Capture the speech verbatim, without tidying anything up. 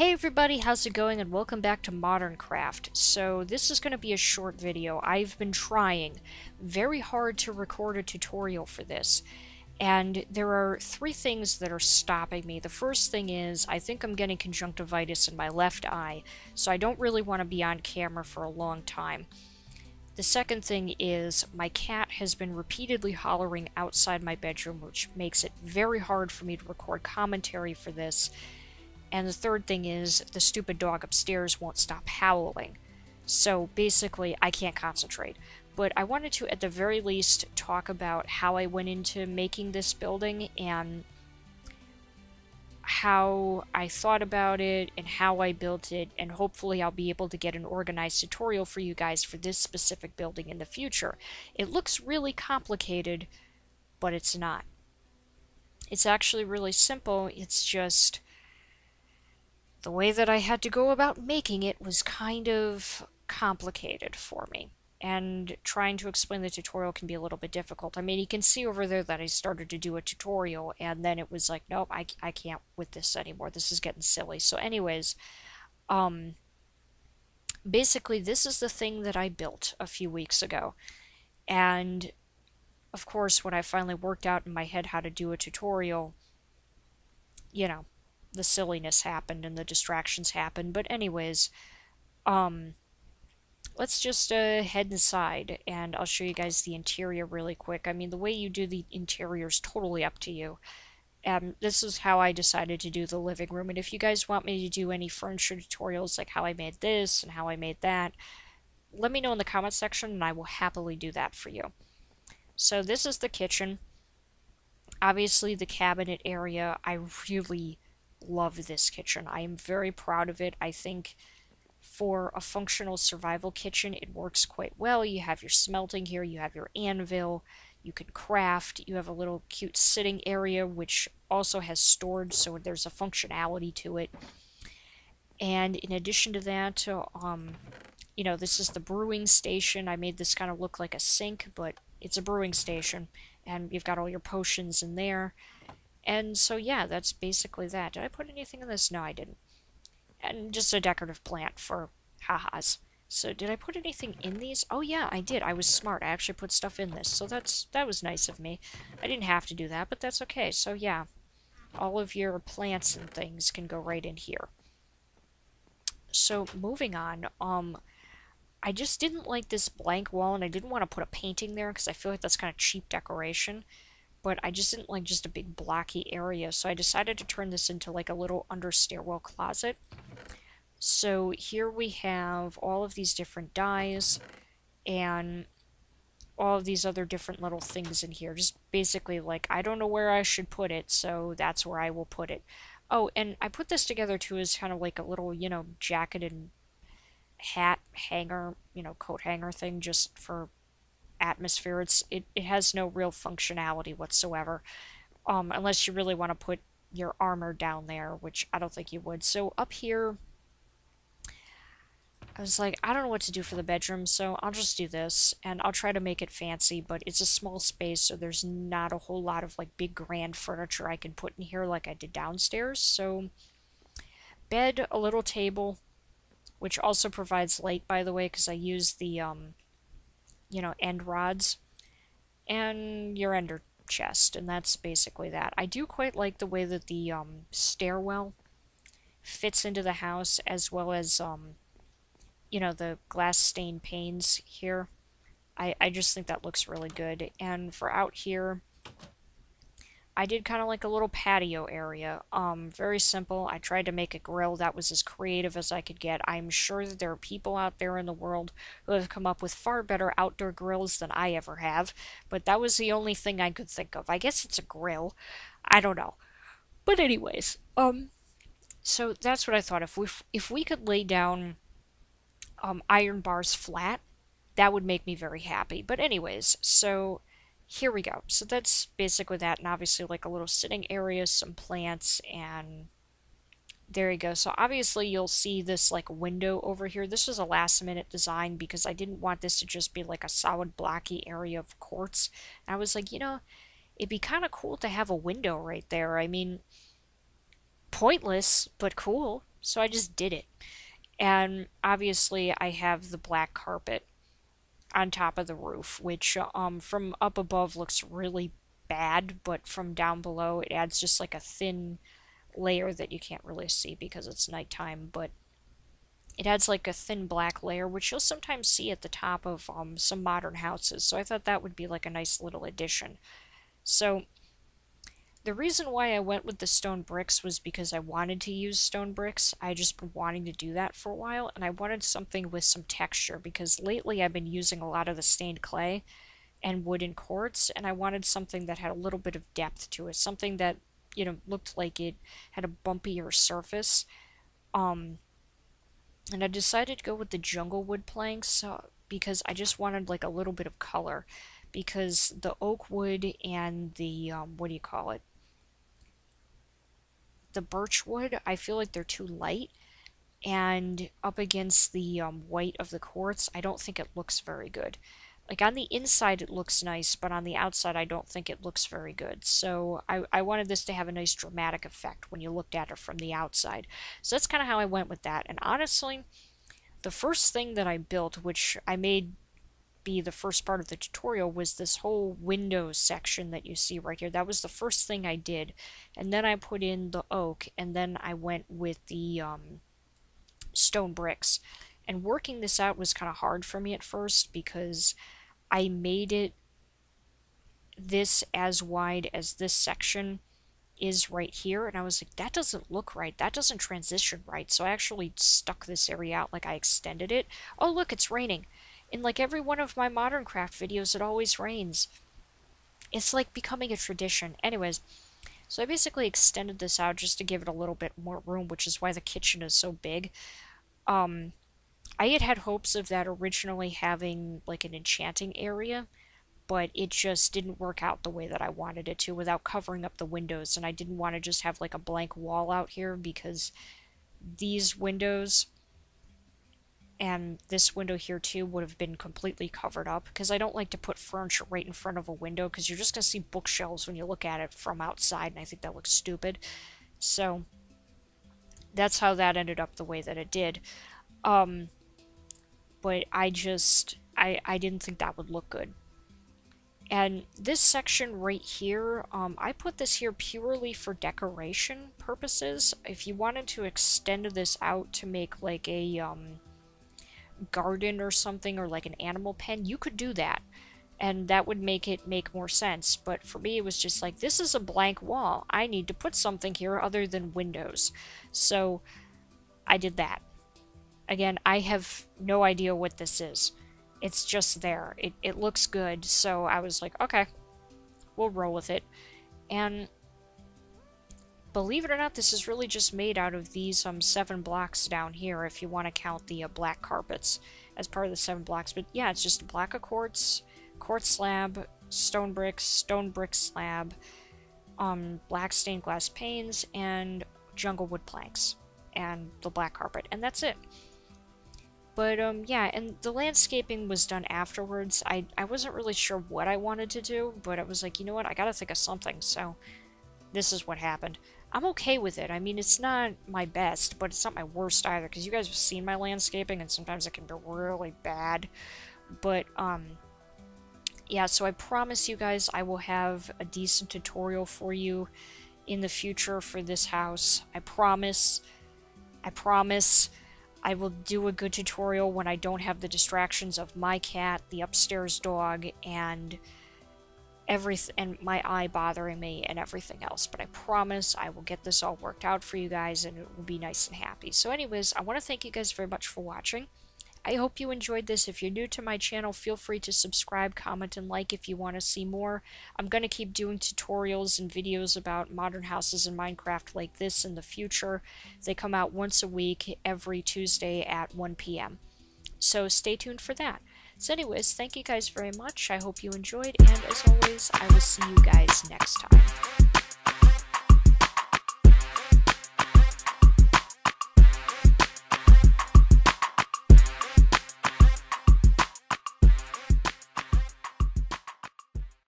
Hey everybody, how's it going, and welcome back to Modern Craft. So this is going to be a short video. I've been trying very hard to record a tutorial for this, and there are three things that are stopping me. The first thing is I think I'm getting conjunctivitis in my left eye, so I don't really want to be on camera for a long time. The second thing is my cat has been repeatedly hollering outside my bedroom, which makes it very hard for me to record commentary for this. And the third thing is, the stupid dog upstairs won't stop howling. So basically, I can't concentrate. But I wanted to, at the very least, talk about how I went into making this building, and how I thought about it, and how I built it, and hopefully I'll be able to get an organized tutorial for you guys for this specific building in the future. It looks really complicated, but it's not. It's actually really simple, it's just the way that I had to go about making it was kind of complicated for me, and trying to explain the tutorial can be a little bit difficult. I mean, you can see over there that I started to do a tutorial, and then it was like, nope, I, I can't with this anymore. This is getting silly. So anyways, um, basically this is the thing that I built a few weeks ago, and of course when I finally worked out in my head how to do a tutorial, you know, the silliness happened and the distractions happened. But anyways, um, let's just uh, head inside and I'll show you guys the interior really quick. I mean, the way you do the interior is totally up to you. Um, this is how I decided to do the living room, and if you guys want me to do any furniture tutorials, like how I made this and how I made that, let me know in the comment section and I will happily do that for you. So this is the kitchen. Obviously the cabinet area, I really love this kitchen. I am very proud of it. I think for a functional survival kitchen, it works quite well. You have your smelting here, you have your anvil, you can craft, you have a little cute sitting area which also has storage, so there's a functionality to it. And in addition to that, um, you know, this is the brewing station. I made this kind of look like a sink, but it's a brewing station, and you've got all your potions in there. And so, yeah, that's basically that. Did I put anything in this? No, I didn't. And just a decorative plant for ha-has. So, did I put anything in these? Oh, yeah, I did. I was smart. I actually put stuff in this. So, that's that was nice of me. I didn't have to do that, but that's okay. So, yeah, all of your plants and things can go right in here. So, moving on, um, I just didn't like this blank wall, and I didn't want to put a painting there because I feel like that's kind of cheap decoration. But I just didn't like just a big blocky area, so I decided to turn this into like a little under stairwell closet. So here we have all of these different dyes, and all of these other different little things in here. Just basically like, I don't know where I should put it, so that's where I will put it. Oh, and I put this together too as kind of like a little, you know, jacket and hat hanger, you know, coat hanger thing just for atmosphere. It's it, it has no real functionality whatsoever, um, unless you really want to put your armor down there, which I don't think you would. So up here, I was like, I don't know what to do for the bedroom, so I'll just do this, and I'll try to make it fancy, but it's a small space, so there's not a whole lot of like big grand furniture I can put in here like I did downstairs. So bed, a little table, which also provides light, by the way, because I use the um you know, end rods, and your ender chest, and that's basically that. I do quite like the way that the um, stairwell fits into the house, as well as, um, you know, the glass stained panes here. I, I just think that looks really good. And for out here, I did kind of like a little patio area. Um, very simple. I tried to make a grill that was as creative as I could get. I'm sure that there are people out there in the world who have come up with far better outdoor grills than I ever have, but that was the only thing I could think of. I guess it's a grill. I don't know. But anyways, um, so that's what I thought. If we, if we could lay down um, iron bars flat, that would make me very happy. But anyways, so here we go. So that's basically that, and obviously like a little sitting area, some plants, and there you go. So obviously you'll see this like window over here. This was a last minute design because I didn't want this to just be like a solid blocky area of quartz. And I was like, you know, it'd be kind of cool to have a window right there. I mean, pointless, but cool, So I just did it. And obviously I have the black carpet on top of the roof, which um, from up above looks really bad, but from down below it adds just like a thin layer that you can't really see because it's nighttime, but it adds like a thin black layer, which you'll sometimes see at the top of um, some modern houses. So I thought that would be like a nice little addition. So the reason why I went with the stone bricks was because I wanted to use stone bricks. I just been wanting to do that for a while, and I wanted something with some texture because lately I've been using a lot of the stained clay and wooden quartz, and I wanted something that had a little bit of depth to it, something that, you know, looked like it had a bumpier surface. Um, and I decided to go with the jungle wood planks uh, because I just wanted like a little bit of color, because the oak wood and the, um, what do you call it? the birch wood, I feel like they're too light, and up against the um, white of the quartz, I don't think it looks very good. Like on the inside it looks nice, but on the outside I don't think it looks very good. So I, I wanted this to have a nice dramatic effect when you looked at it from the outside. So that's kind of how I went with that. And honestly, the first thing that I built, which I made be the first part of the tutorial, was this whole window section that you see right here. That was the first thing I did, and then I put in the oak, and then I went with the um, stone bricks. And working this out was kind of hard for me at first because I made it this as wide as this section is right here, and I was like, that doesn't look right, that doesn't transition right. So I actually stuck this area out, like I extended it. Oh look, it's raining. In like every one of my Modern Craft videos, it always rains. It's like becoming a tradition. Anyways, so I basically extended this out just to give it a little bit more room, which is why the kitchen is so big. Um, I had had hopes of that originally having like an enchanting area, but it just didn't work out the way that I wanted it to without covering up the windows. And I didn't want to just have like a blank wall out here, because these windows and this window here too would have been completely covered up, because I don't like to put furniture right in front of a window, because you're just going to see bookshelves when you look at it from outside, and I think that looks stupid. So that's how that ended up the way that it did. Um, but I just, I, I didn't think that would look good. And this section right here, um, I put this here purely for decoration purposes. If you wanted to extend this out to make like a... Um, garden or something, or like an animal pen, you could do that, and that would make it make more sense. But for me, it was just like, this is a blank wall, I need to put something here other than windows. So I did that. Again, I have no idea what this is, it's just there. It, it looks good, so I was like, okay, we'll roll with it. And believe it or not, this is really just made out of these um, seven blocks down here, if you want to count the uh, black carpets as part of the seven blocks. But yeah, it's just a block of quartz, quartz slab, stone bricks, stone brick slab, um, black stained glass panes, and jungle wood planks, and the black carpet, and that's it. But um, yeah, and the landscaping was done afterwards. I, I wasn't really sure what I wanted to do, but I was like, you know what, I gotta think of something, so this is what happened. I'm okay with it. I mean, it's not my best, but it's not my worst either, because you guys have seen my landscaping, and sometimes it can be really bad. But, um, yeah, so I promise you guys I will have a decent tutorial for you in the future for this house. I promise. I promise I will do a good tutorial when I don't have the distractions of my cat, the upstairs dog, and everything, and my eye bothering me and everything else. But I promise I will get this all worked out for you guys, and it will be nice and happy. So anyways, I want to thank you guys very much for watching. I hope you enjoyed this. If you're new to my channel, feel free to subscribe, comment, and like if you want to see more. I'm going to keep doing tutorials and videos about modern houses in Minecraft like this in the future. They come out once a week, every Tuesday at one P M So stay tuned for that. So anyways, thank you guys very much. I hope you enjoyed, and as always, I will see you guys next time.